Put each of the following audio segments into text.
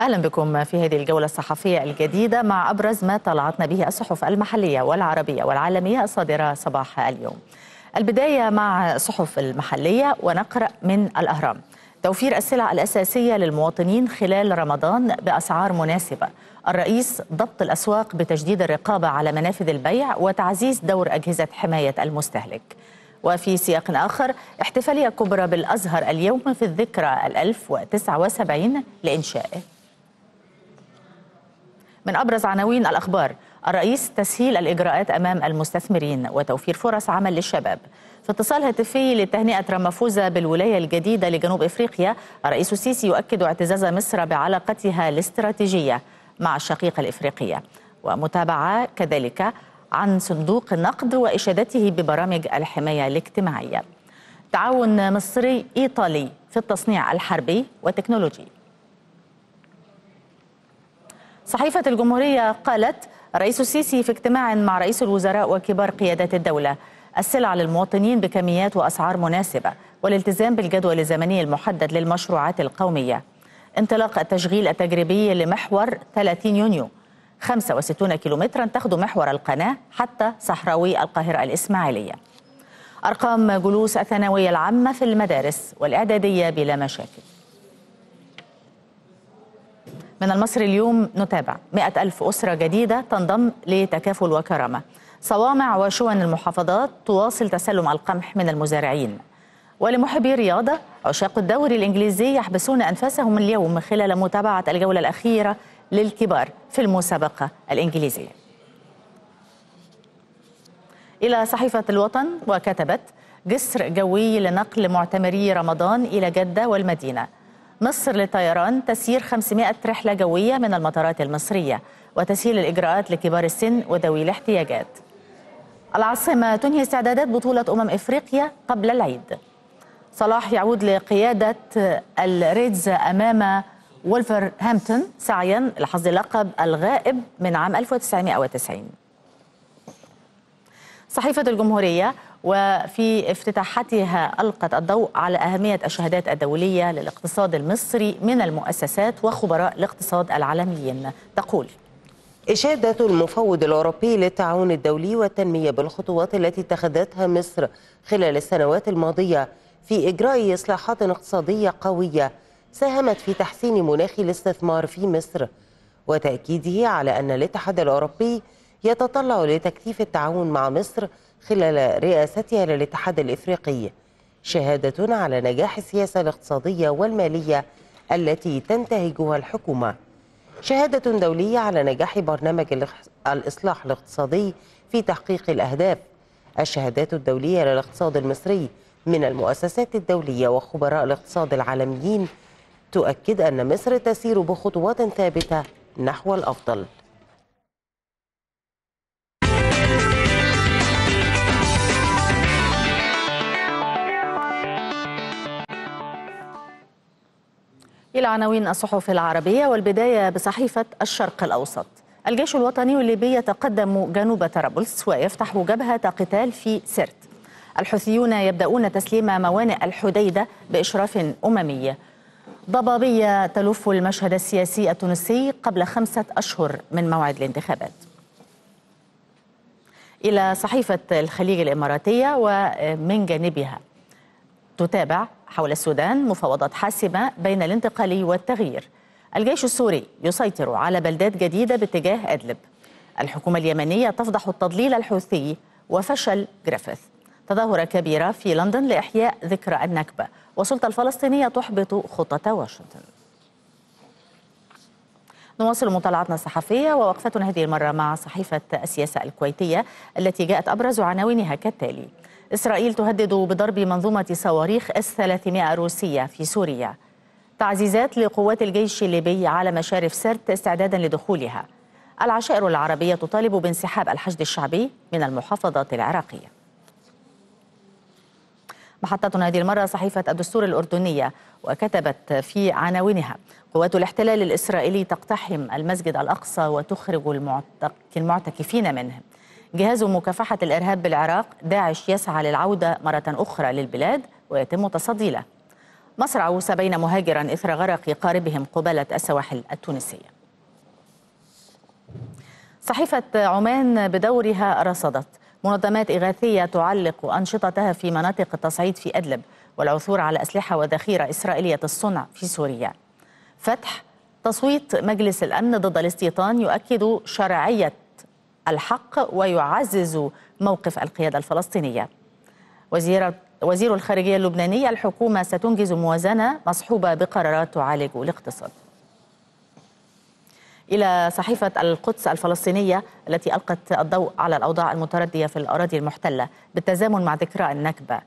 أهلا بكم في هذه الجولة الصحفية الجديدة مع أبرز ما طلعتنا به الصحف المحلية والعربية والعالمية الصادرة صباح اليوم. البداية مع الصحف المحلية ونقرأ من الأهرام: توفير السلع الأساسية للمواطنين خلال رمضان بأسعار مناسبة. الرئيس ضبط الأسواق بتجديد الرقابة على منافذ البيع وتعزيز دور أجهزة حماية المستهلك. وفي سياق آخر، احتفالية كبرى بالأزهر اليوم في الذكرى 1079 لإنشائه. من أبرز عناوين الأخبار: الرئيس تسهيل الإجراءات أمام المستثمرين وتوفير فرص عمل للشباب. في اتصال هاتفي لتهنئة رامافوزا بالولاية الجديدة لجنوب إفريقيا، الرئيس السيسي يؤكد اعتزاز مصر بعلاقتها الاستراتيجية مع الشقيقة الإفريقية. ومتابعة كذلك عن صندوق النقد وإشادته ببرامج الحماية الاجتماعية. تعاون مصري إيطالي في التصنيع الحربي والتكنولوجي. صحيفة الجمهورية قالت: رئيس السيسي في اجتماع مع رئيس الوزراء وكبار قيادات الدولة، السلع للمواطنين بكميات وأسعار مناسبة والالتزام بالجدول الزمني المحدد للمشروعات القومية. انطلاق التشغيل التجريبي لمحور 30 يونيو 65 كيلومترا تخدم محور القناة حتى صحراوي القاهرة الإسماعيلية. أرقام جلوس الثانوية العامة في المدارس والإعدادية بلا مشاكل. من المصري اليوم نتابع: 100,000 أسرة جديدة تنضم لتكافل وكرامة. صوامع وشون المحافظات تواصل تسلم القمح من المزارعين. ولمحبي الرياضة، عشاق الدوري الإنجليزي يحبسون أنفاسهم اليوم خلال متابعة الجولة الأخيرة للكبار في المسابقة الإنجليزية. إلى صحيفة الوطن، وكتبت: جسر جوي لنقل معتمري رمضان إلى جدة والمدينة. مصر للطيران تسيير 500 رحلة جوية من المطارات المصرية وتسهيل الإجراءات لكبار السن وذوي الاحتياجات. العاصمة تنهي استعدادات بطولة إفريقيا قبل العيد. صلاح يعود لقيادة الريدز أمام وولفرهامبتون سعيا لحصد لقب الغائب من عام 1990. صحيفة الجمهورية وفي افتتاحتها ألقت الضوء على أهمية الشهادات الدولية للاقتصاد المصري من المؤسسات وخبراء الاقتصاد العالميين. تقول: إشادة المفوض الأوروبي للتعاون الدولي والتنمية بالخطوات التي اتخذتها مصر خلال السنوات الماضية في إجراء إصلاحات اقتصادية قوية ساهمت في تحسين مناخ الاستثمار في مصر، وتأكيده على أن الاتحاد الأوروبي يتطلع لتكثيف التعاون مع مصر خلال رئاستها للاتحاد الإفريقي، شهادة على نجاح السياسة الاقتصادية والمالية التي تنتهجها الحكومة، شهادة دولية على نجاح برنامج الإصلاح الاقتصادي في تحقيق الأهداف، الشهادات الدولية للاقتصاد المصري من المؤسسات الدولية وخبراء الاقتصاد العالميين تؤكد أن مصر تسير بخطوات ثابتة نحو الأفضل. إلى عناوين الصحف العربية، والبداية بصحيفة الشرق الأوسط: الجيش الوطني الليبي يتقدم جنوب طرابلس ويفتح جبهة قتال في سرت. الحوثيون يبدأون تسليم موانئ الحديدة بإشراف أممي. ضبابية تلف المشهد السياسي التونسي قبل 5 أشهر من موعد الانتخابات. إلى صحيفة الخليج الإماراتية، ومن جانبها تتابع حول السودان مفاوضات حاسمة بين الانتقالي والتغيير. الجيش السوري يسيطر على بلدات جديدة باتجاه أدلب. الحكومة اليمنية تفضح التضليل الحوثي وفشل جريفيث. تظاهرة كبيرة في لندن لإحياء ذكرى النكبة. والسلطة الفلسطينية تحبط خطة واشنطن. نواصل مطالعتنا الصحفية، ووقفتنا هذه المرة مع صحيفة السياسة الكويتية التي جاءت أبرز عناوينها كالتالي: إسرائيل تهدد بضرب منظومة صواريخ S-300 روسية في سوريا. تعزيزات لقوات الجيش الليبي على مشارف سرت استعدادا لدخولها. العشائر العربية تطالب بانسحاب الحشد الشعبي من المحافظات العراقية. محطتنا هذه المرة صحيفة الدستور الأردنية، وكتبت في عناوينها: قوات الاحتلال الإسرائيلي تقتحم المسجد الأقصى وتخرج المعتكفين منه. جهاز مكافحة الإرهاب بالعراق داعش يسعى للعودة مرة أخرى للبلاد ويتم تصدي له. مصرع 70 مهاجرا إثر غرق قاربهم قبالة السواحل التونسية. صحيفة عمان بدورها رصدت منظمات إغاثية تعلق أنشطتها في مناطق التصعيد في أدلب والعثور على أسلحة وذخيرة إسرائيلية الصنع في سوريا. فتح تصويت مجلس الأمن ضد الاستيطان يؤكد شرعية الحق ويعزز موقف القيادة الفلسطينية. وزير الخارجية اللبناني: الحكومة ستنجز موازنة مصحوبة بقرارات تعالج الاقتصاد. إلى صحيفة القدس الفلسطينية التي ألقت الضوء على الأوضاع المتردية في الأراضي المحتلة بالتزامن مع ذكرى النكبة،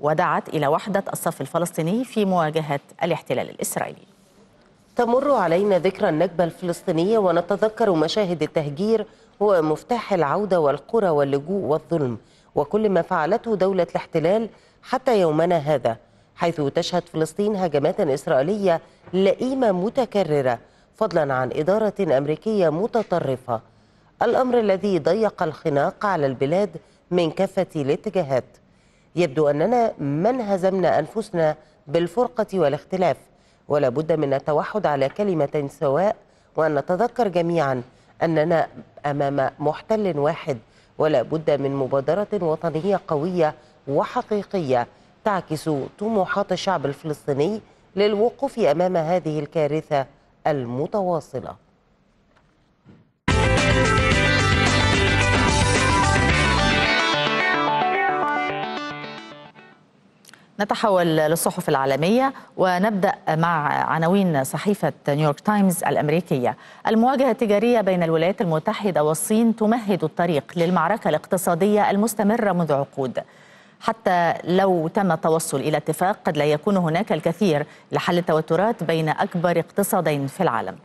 ودعت إلى وحدة الصف الفلسطيني في مواجهة الاحتلال الإسرائيلي. تمر علينا ذكرى النكبة الفلسطينية ونتذكر مشاهد التهجير هو مفتاح العودة والقرى واللجوء والظلم وكل ما فعلته دولة الاحتلال حتى يومنا هذا، حيث تشهد فلسطين هجمات إسرائيلية لئيمة متكررة فضلا عن إدارة أمريكية متطرفة، الأمر الذي ضيق الخناق على البلاد من كافة الاتجاهات. يبدو أننا من هزمنا أنفسنا بالفرقة والاختلاف، ولا بد من التوحد على كلمة سواء وأن نتذكر جميعا أننا أمام محتل واحد، ولا بد من مبادرة وطنية قوية وحقيقية تعكس طموحات الشعب الفلسطيني للوقوف أمام هذه الكارثة المتواصلة. نتحول للصحف العالمية ونبدأ مع عناوين صحيفة نيويورك تايمز الأمريكية: المواجهة التجارية بين الولايات المتحدة والصين تمهد الطريق للمعركة الاقتصادية المستمرة منذ عقود، حتى لو تم التوصل إلى اتفاق قد لا يكون هناك الكثير لحل التوترات بين أكبر اقتصادين في العالم.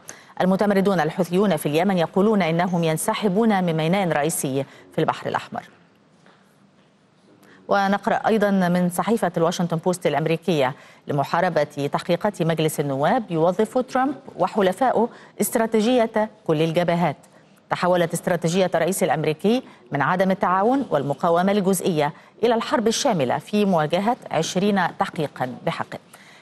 المتمردون الحوثيون في اليمن يقولون إنهم ينسحبون من ميناء رئيسي في البحر الأحمر. ونقرأ أيضا من صحيفة الواشنطن بوست الأمريكية: لمحاربة تحقيقات مجلس النواب يوظف ترامب وحلفائه استراتيجية كل الجبهات. تحولت استراتيجية الرئيس الأمريكي من عدم التعاون والمقاومة الجزئية إلى الحرب الشاملة في مواجهة 20 تحقيقا بحقه.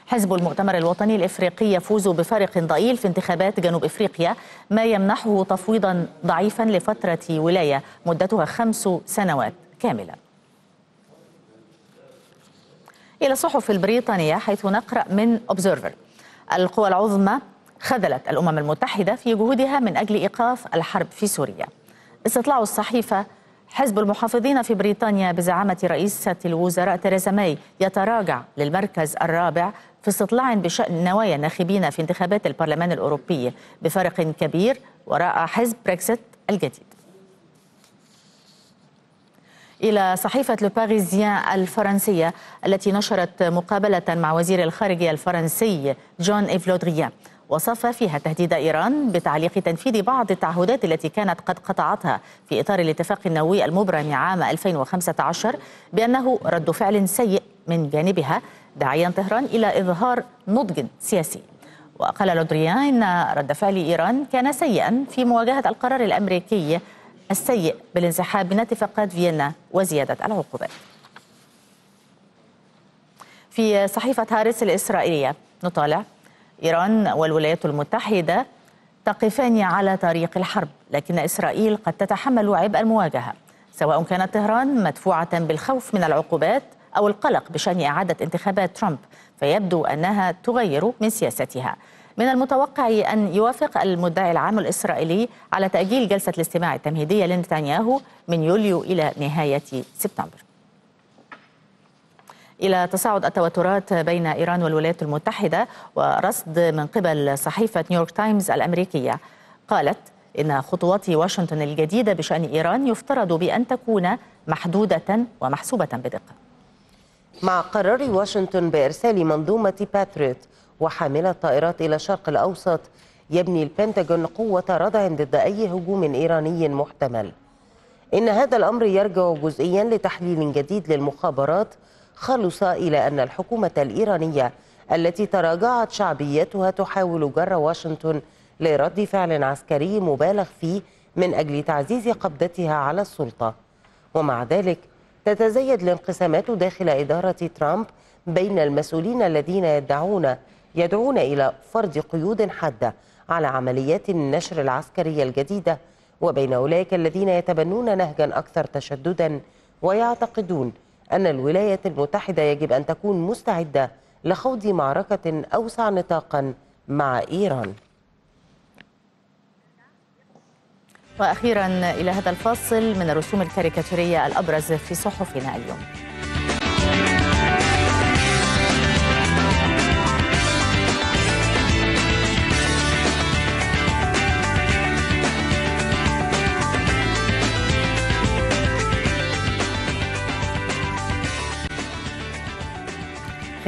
حزب المؤتمر الوطني الإفريقي يفوز بفارق ضئيل في انتخابات جنوب إفريقيا، ما يمنحه تفويضا ضعيفا لفترة ولاية مدتها 5 سنوات كاملة. إلى الصحف البريطانية حيث نقرأ من أوبزرفر: القوى العظمى خذلت الأمم المتحدة في جهودها من أجل إيقاف الحرب في سوريا. استطلاع الصحيفة: حزب المحافظين في بريطانيا بزعامة رئيسة الوزراء تريزا ماي يتراجع للمركز الرابع في استطلاع بشأن نوايا الناخبين في انتخابات البرلمان الأوروبي بفارق كبير وراء حزب بريكسيت الجديد. إلى صحيفة لو باريزيان الفرنسية التي نشرت مقابلة مع وزير الخارجية الفرنسي جون ايف لودريان، وصف فيها تهديد إيران بتعليق تنفيذ بعض التعهدات التي كانت قد قطعتها في إطار الاتفاق النووي المبرم عام 2015 بأنه رد فعل سيء من جانبها، داعيا طهران إلى إظهار نضج سياسي. وقال لودريان إن رد فعل إيران كان سيئا في مواجهة القرار الأمريكي السيء بالانسحاب من اتفاقات فيينا وزيادة العقوبات. في صحيفة هارتس الإسرائيلية نطالع: إيران والولايات المتحدة تقفان على طريق الحرب، لكن إسرائيل قد تتحمل عبء المواجهة، سواء كانت طهران مدفوعة بالخوف من العقوبات أو القلق بشأن إعادة انتخابات ترامب، فيبدو أنها تغير من سياستها. من المتوقع أن يوافق المدعي العام الإسرائيلي على تأجيل جلسة الاستماع التمهيدية لنتنياهو من يوليو إلى نهاية سبتمبر. إلى تصاعد التوترات بين إيران والولايات المتحدة ورصد من قبل صحيفة نيويورك تايمز الأمريكية، قالت إن خطوات واشنطن الجديدة بشأن إيران يفترض بأن تكون محدودة ومحسوبة بدقة. مع قرار واشنطن بإرسال منظومة باتريوت وحاملة طائرات إلى الشرق الأوسط، يبني البنتاغون قوة ردع ضد أي هجوم إيراني محتمل. إن هذا الأمر يرجع جزئيا لتحليل جديد للمخابرات خلص إلى أن الحكومة الإيرانية التي تراجعت شعبيتها تحاول جر واشنطن لرد فعل عسكري مبالغ فيه من أجل تعزيز قبضتها على السلطة، ومع ذلك تتزايد الانقسامات داخل إدارة ترامب بين المسؤولين الذين يدعون إلى فرض قيود حادة على عمليات النشر العسكرية الجديدة، وبين أولئك الذين يتبنون نهجا أكثر تشددا ويعتقدون أن الولايات المتحدة يجب أن تكون مستعدة لخوض معركة أوسع نطاقا مع إيران. وأخيرا إلى هذا الفاصل من الرسوم الكاريكاتورية الأبرز في صحفنا اليوم.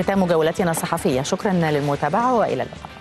ختام جولتنا الصحفية، شكرا للمتابعة وإلى اللقاء.